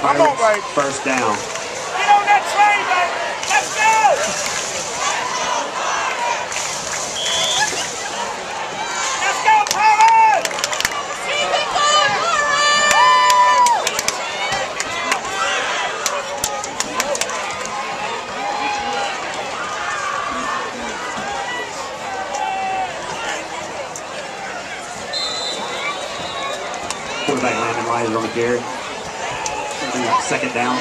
Pirates, right. First down. Get on that train, baby. Let's go. Let's go, Pirates. Keep it going, Pirates. Quarterback landing right on the Garrett. Second down.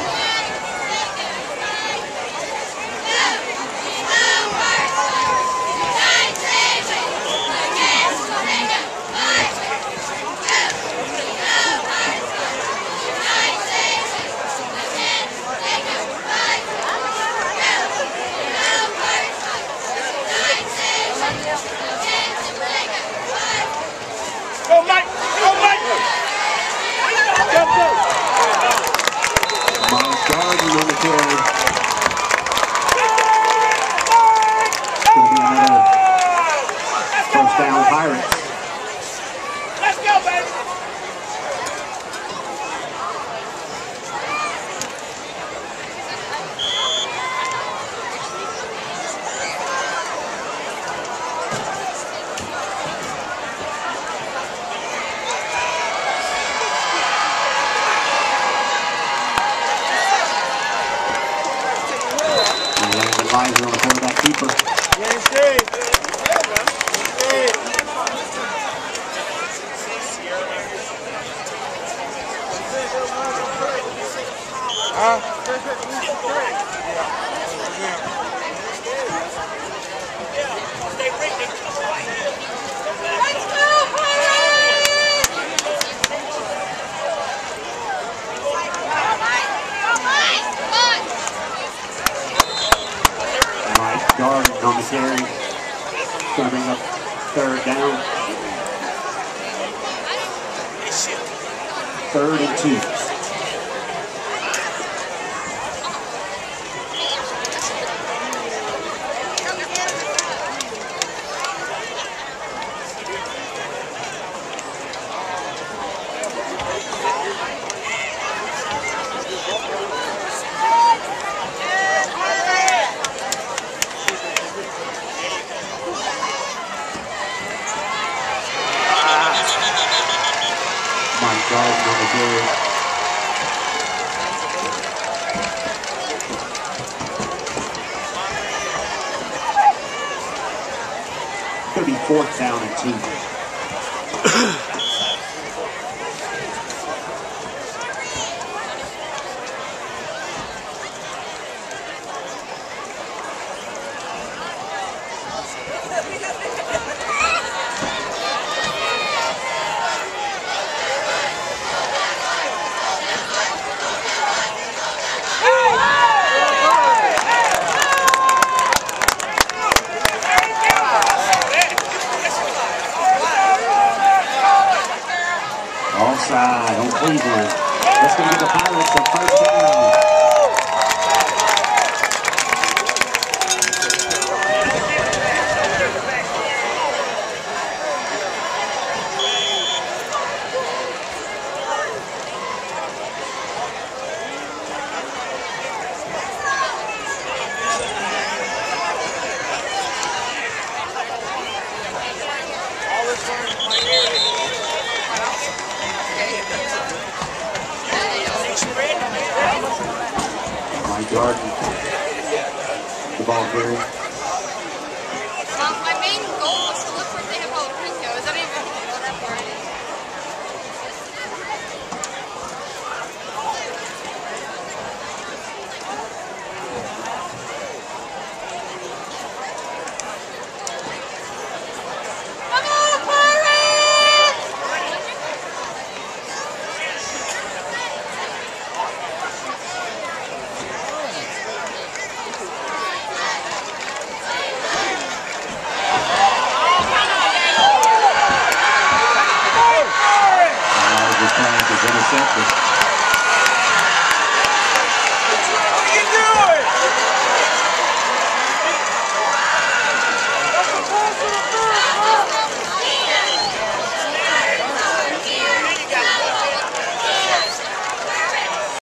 Garden. The ball here.